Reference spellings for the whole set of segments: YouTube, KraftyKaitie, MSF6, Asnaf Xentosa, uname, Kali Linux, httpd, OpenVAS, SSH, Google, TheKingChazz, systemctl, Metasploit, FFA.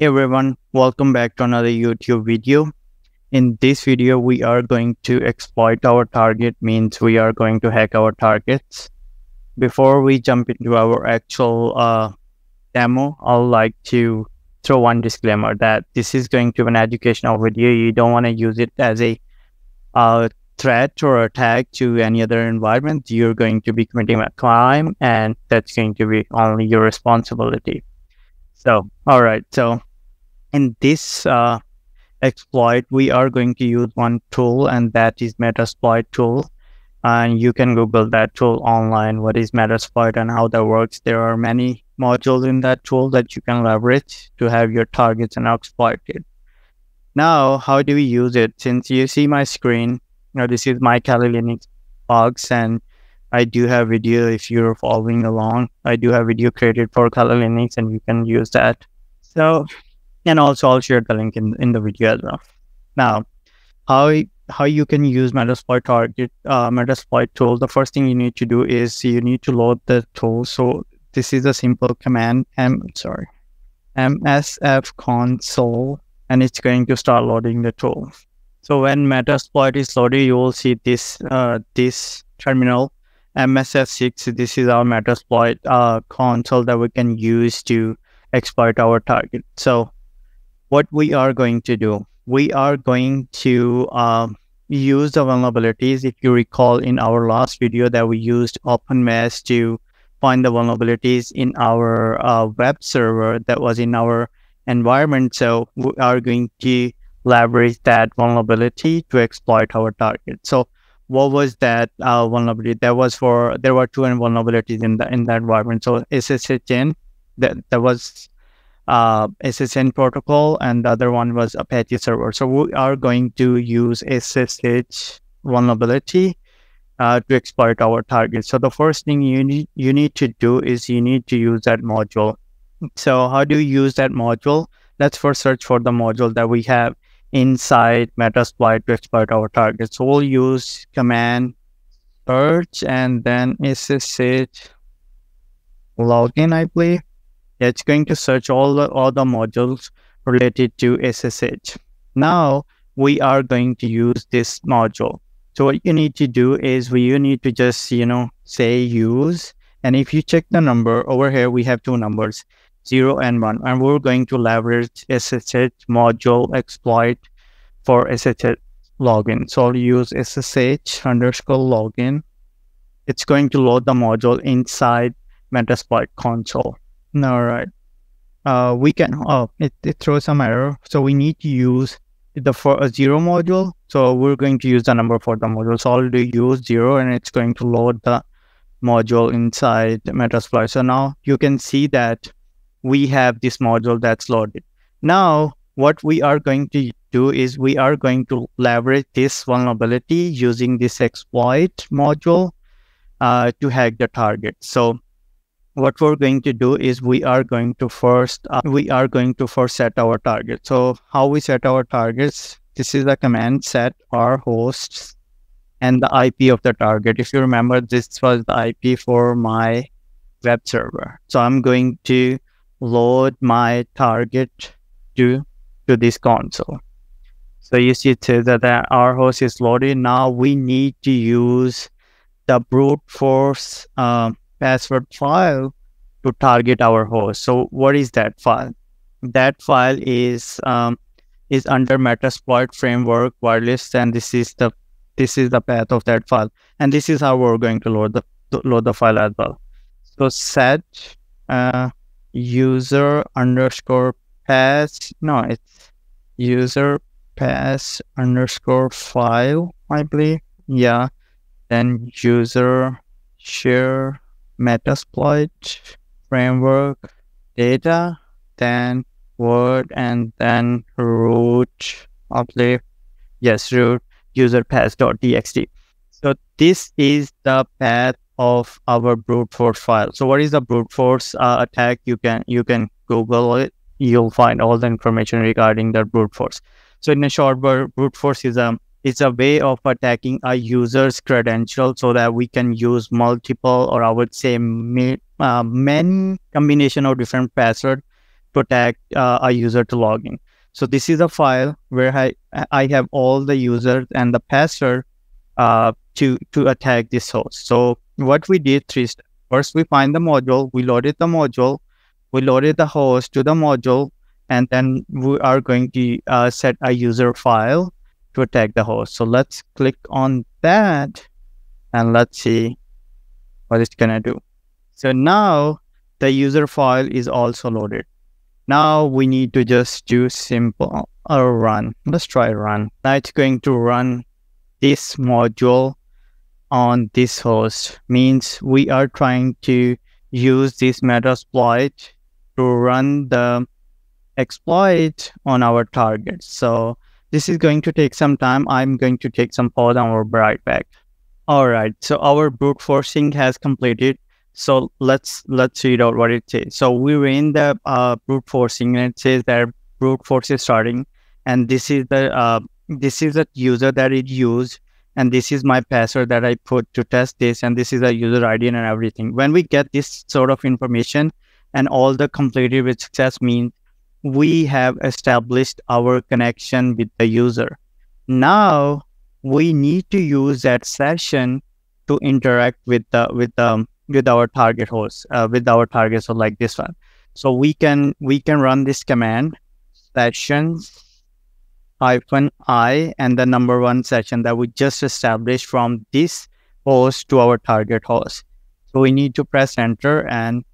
Hey everyone, welcome back to another YouTube video. In this video, we are going to exploit our target, means we are going to hack our targets. Before we jump into our actual demo, I'd like to throw one disclaimer that this is going to be an educational video. You don't want to use it as a threat or attack to any other environment. You're going to be committing a crime, and that's going to be only your responsibility. So, all right. So in this exploit, we are going to use one tool, and that is Metasploit tool. And you can Google that tool online, what is Metasploit and how that works. There are many modules in that tool that you can leverage to have your targets and exploit it. Now, how do we use it? Since you see my screen, you know, this is my Kali Linux box, and I do have video, if you're following along, I do have video created for Kali Linux and you can use that. So, and also I'll share the link in the video as well. Now, how you can use Metasploit target, Metasploit tool. The first thing you need to do is you need to load the tool. So this is a simple command, MSF console, and it's going to start loading the tool. So when Metasploit is loaded, you will see this, this terminal. MSF6, this is our Metasploit console that we can use to exploit our target. So what we are going to do, we are going to use the vulnerabilities. If you recall in our last video that we used OpenVAS to find the vulnerabilities in our web server that was in our environment. So we are going to leverage that vulnerability to exploit our target. So what was that vulnerability? There were two vulnerabilities in the environment. So SSHN, that was SSN protocol, and the other one was Apache server. So we are going to use SSH vulnerability to exploit our target. So the first thing you need to do is you need to use that module. So how do you use that module? Let's first search for the module that we have inside Metasploit to exploit our target. So we'll use command search and then SSH login, I believe. Yeah, it's going to search all the modules related to SSH. Now we are going to use this module. So what you need to do is you need to just, you know, say use. And if you check the number over here, we have two numbers, 0 and 1, and we're going to leverage SSH module exploit for SSH login. So I'll use SSH_login. It's going to load the module inside Metasploit console. All right. We can, it throws some error. So we need to use the 0 module. So we're going to use the number for the module. So I'll do use 0, and it's going to load the module inside Metasploit. So now you can see that we have this module that's loaded. Now, what we are going to do is we are going to leverage this vulnerability using this exploit module to hack the target. So what we're going to do is we are going to first set our target. So how we set our targets, this is a command set our hosts and the IP of the target. If you remember, this was the IP for my web server. So I'm going to load my target to this console. So you see it says that our host is loaded. Now we need to use the brute force password file to target our host. So what is that file? That file is under Metasploit framework wireless, and this is the path of that file. And this is how we're going to load the file as well. So set user pass underscore file, I believe. Yeah. Then user share Metasploit framework data, then word, and then root, I believe. Yes, root user pass.txt. So this is the path of our brute force file. So what is the brute force attack? You can Google it. You'll find all the information regarding the brute force. So in a short word, brute force is a way of attacking a user's credential so that we can use multiple, or I would say many combination of different password protect a user to log in. So this is a file where I have all the users and the password to attack this host. So what we did, 3 steps. First, we find the module, we loaded the module, we loaded the host to the module, and then we are going to set a user file to attack the host. So let's click on that and let's see what it's gonna do. So now the user file is also loaded. Now we need to just do simple run. Let's try run. Now it's going to run this module on this host. Means we are trying to use this Metasploit to run the exploit on our target. So this is going to take some time. I'm going to take some pause and we'll be right back. All right, so our brute forcing has completed. So let's read out what it says. So we ran the brute forcing, and it says that brute force is starting, and this is the user that it used, and this is my password that I put to test this, and this is a user ID and everything. When we get this sort of information and all the completed with success, means we have established our connection with the user. Now we need to use that session to interact with our target host, with our target, so like this one. So we can run this command, session -i, and the number 1 session that we just established from this host to our target host. So we need to press enter, and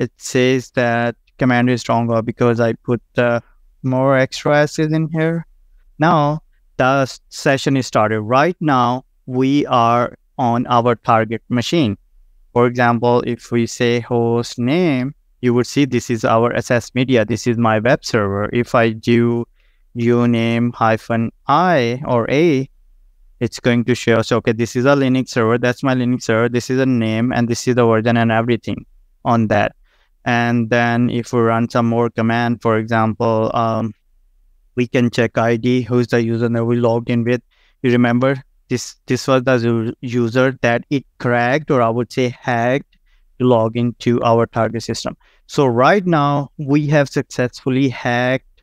it says that command is stronger because I put more extra s's in here. Now the session is started. Right now we are on our target machine. For example, if we say host name, you would see this is our SS media. This is my web server. If I do uname -i or a, it's going to show. So, okay, this is a Linux server. That's my Linux server. This is a name and this is the version and everything on that. And then if we run some more command, for example, we can check ID, who's the user that we logged in with. You remember this was the user that it cracked, or I would say hacked, to log into our target system. So right now we have successfully hacked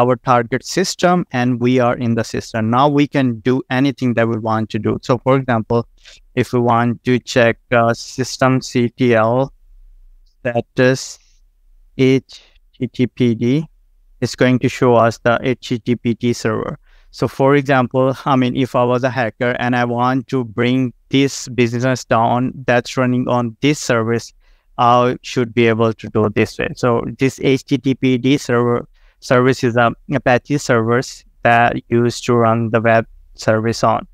our target system and we are in the system. Now we can do anything that we want to do. So for example, if we want to check systemctl status httpd, it's going to show us the httpd server. So for example, I mean, if I was a hacker and I want to bring this business down that's running on this service, I should be able to do this way. So this httpd service is an Apache service that used to run the web service on.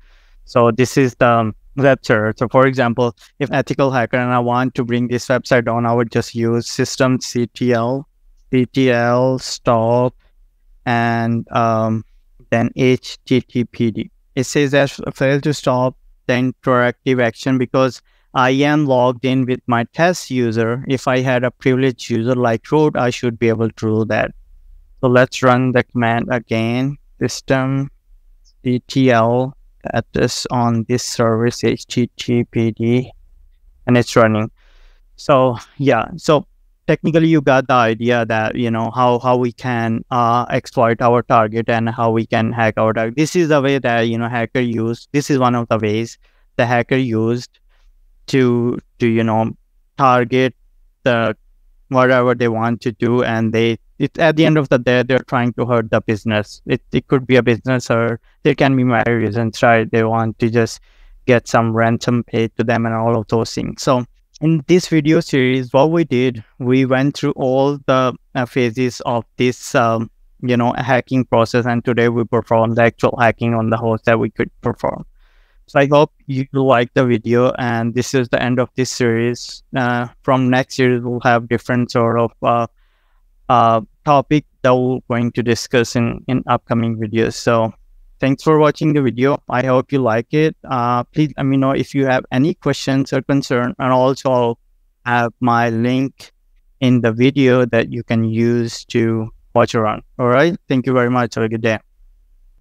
So this is the web server. So for example, if ethical hacker and I want to bring this website on, I would just use systemctl stop and then httpd. It says that fail to stop the interactive action because I am logged in with my test user. If I had a privileged user like root, I should be able to do that. So let's run the command again, systemctl status on this service httpd, and it's running. So yeah, so technically you got the idea that, you know, how we can exploit our target and how we can hack our target. This is the way that, you know, hacker used. This is one of the ways the hacker used to you know, target the whatever they want to do, and it's at the end of the day, they're trying to hurt the business. It could be a business, or there can be many reasons, right? They want to just get some ransom paid to them and all of those things. So in this video series, what we did, we went through all the phases of this, you know, hacking process. And today we performed the actual hacking on the host that we could perform. So I hope you like the video, and this is the end of this series. From next series, we'll have different sort of topic that we're going to discuss in upcoming videos. So thanks for watching the video. I hope you like it. Please let me know if you have any questions or concern, and also I'll have my link in the video that you can use to watch around. All right. Thank you very much. Have a good day.